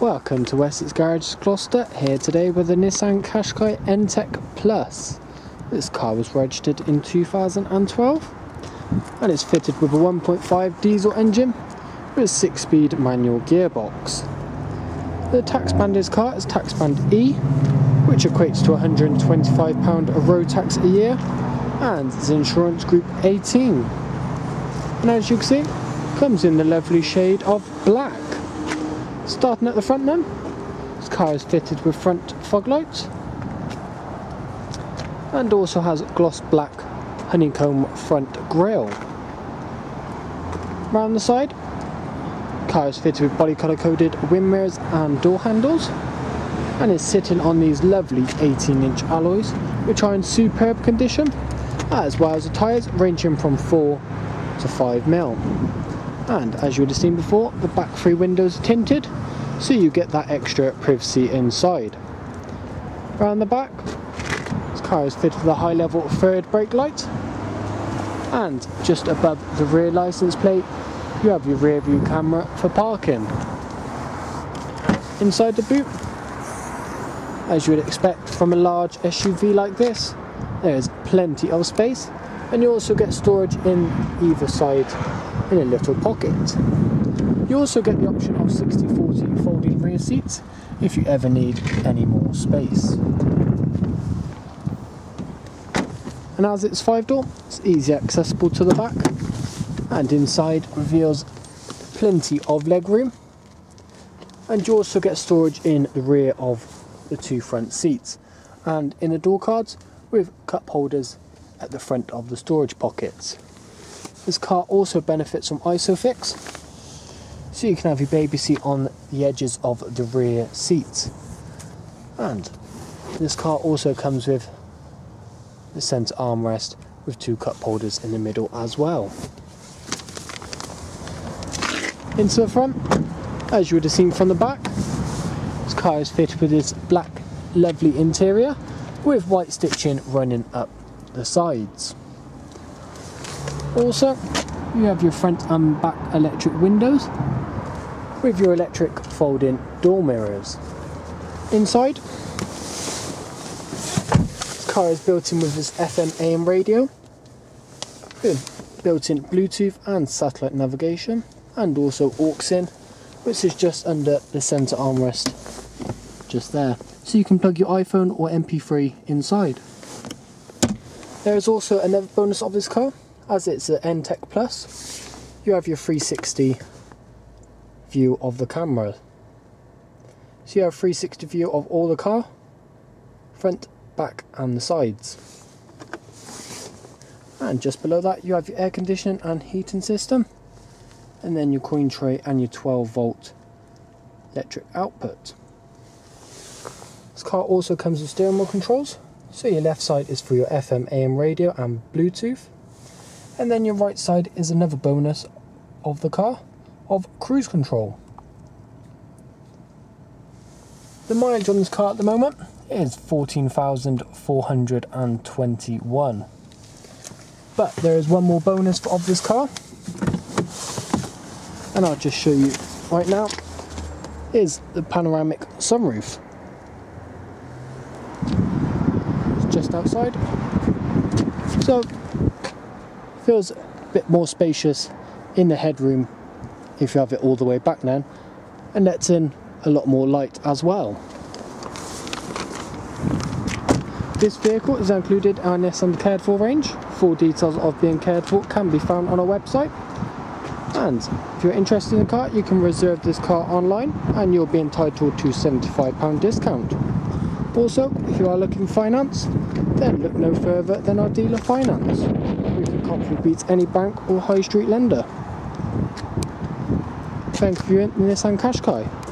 Welcome to Wessett's Garage Gloucester, here today with the Nissan Qashqai N-Tec+. This car was registered in 2012 and it's fitted with a 1.5 diesel engine with a 6-speed manual gearbox. The tax band in this car is tax band E, which equates to £125 of road tax a year, and it's insurance group 18. And as you can see, comes in the lovely shade of black. Starting at the front then, this car is fitted with front fog lights and also has gloss black honeycomb front grille. Round the side, car is fitted with body colour coded wind mirrors and door handles, and is sitting on these lovely 18-inch alloys, which are in superb condition, as well as the tyres ranging from 4 to 5mm. And as you would have seen before, the back three windows are tinted, so you get that extra privacy inside. Around the back, this car is fitted with a high level third brake light, and just above the rear license plate you have your rear view camera for parking. Inside the boot, as you would expect from a large SUV like this, there is plenty of space, and you also get storage in either side in a little pocket. You also get the option of 60-40 folding rear seats if you ever need any more space. And as it's 5-door, it's easily accessible to the back, and inside reveals plenty of legroom, and you also get storage in the rear of the two front seats and in the door cards with cup holders at the front of the storage pockets. This car also benefits from ISOFIX, so you can have your baby seat on the edges of the rear seats. And this car also comes with the centre armrest with two cup holders in the middle as well. Into the front, as you would have seen from the back, this car is fitted with this black lovely interior with white stitching running up the sides. Also, you have your front and back electric windows with your electric folding door mirrors. Inside, this car is built in with this FM AM radio, built-in Bluetooth and satellite navigation, and also aux in, which is just under the centre armrest, just there. So you can plug your iPhone or MP3 inside. There is also another bonus of this car, as it's an N-Tec+, you have your 360 view of the camera. So you have 360 view of all the car, front, back and the sides. And just below that you have your air conditioning and heating system, and then your coin tray and your 12-volt electric output. This car also comes with steering wheel controls, so your left side is for your FM AM radio and Bluetooth. And then your right side is another bonus of the car, of cruise control. The mileage on this car at the moment is 14,421. But there is one more bonus of this car, and I'll just show you right now, is the panoramic sunroof. It's just outside. So feels a bit more spacious in the headroom if you have it all the way back now, and lets in a lot more light as well. This vehicle is included in our Nissan Cared For range. Full details of being cared for can be found on our website, and if you're interested in the car you can reserve this car online and you'll be entitled to a £75 discount. Also, if you are looking for finance, then look no further than our dealer finance. We can confidently beat any bank or high street lender. Thanks for viewing the Nissan Qashqai.